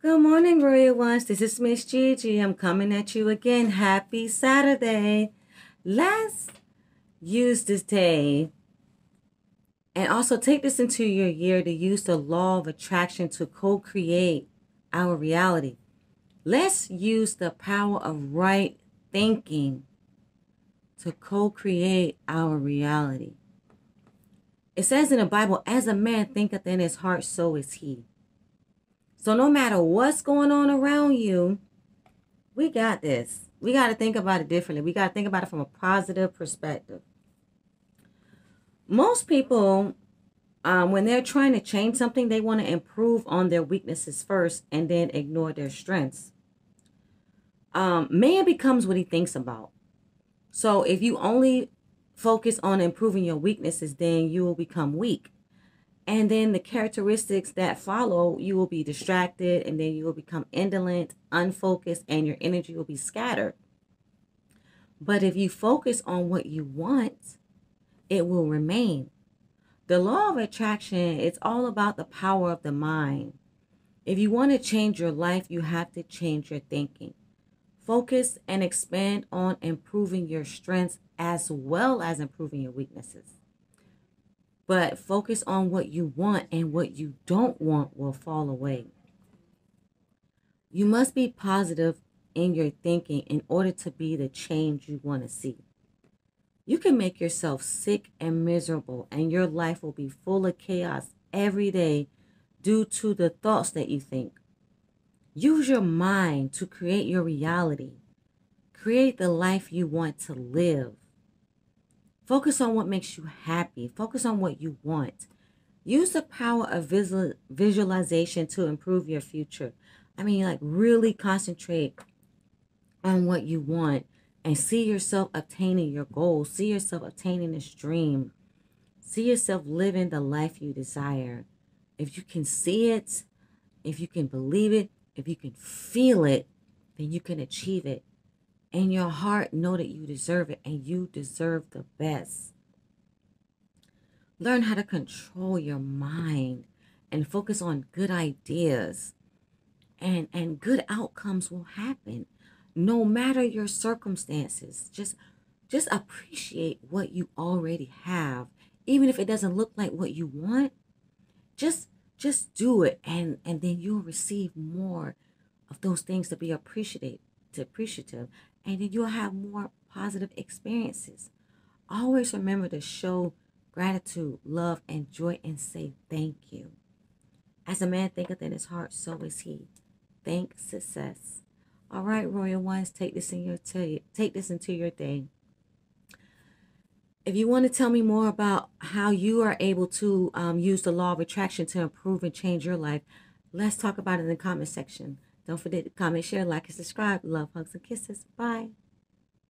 Good morning, Royal Ones. This is Miss Gigi. I'm coming at you again. Happy Saturday. Let's use this day and also take this into your year to use the law of attraction to co-create our reality. Let's use the power of right thinking to co-create our reality. It says in the Bible, as a man thinketh in his heart, so is he. So no matter what's going on around you, we got this. We got to think about it differently. We got to think about it from a positive perspective. Most people, when they're trying to change something, they want to improve on their weaknesses first and then ignore their strengths. Man becomes what he thinks about. So if you only focus on improving your weaknesses, then you will become weak. And then the characteristics that follow, you will be distracted, and then you will become indolent, unfocused, and your energy will be scattered. But if you focus on what you want, it will remain. The law of attraction, it's all about the power of the mind. If you want to change your life, you have to change your thinking. Focus and expand on improving your strengths as well as improving your weaknesses. But focus on what you want, and what you don't want will fall away. You must be positive in your thinking in order to be the change you want to see. You can make yourself sick and miserable, and your life will be full of chaos every day due to the thoughts that you think. Use your mind to create your reality. Create the life you want to live. Focus on what makes you happy. Focus on what you want. Use the power of visualization to improve your future. I mean, like, really concentrate on what you want and see yourself obtaining your goals. See yourself obtaining this dream. See yourself living the life you desire. If you can see it, if you can believe it, if you can feel it, then you can achieve it. In your heart, know that you deserve it, and you deserve the best. Learn how to control your mind and focus on good ideas, and good outcomes will happen no matter your circumstances. Just appreciate what you already have, even if it doesn't look like what you want. Just do it, and then you'll receive more of those things to be appreciative, and then you'll have more positive experiences. Always remember to show gratitude, love, and joy, and say thank you. As a man thinketh in his heart, so is he. Thank success. All right, Royal Ones, take this into your day. If you want to tell me more about how you are able to use the law of attraction to improve and change your life, let's talk about it in the comment section. Don't forget to comment, share, like, and subscribe. Love, hugs, and kisses. Bye.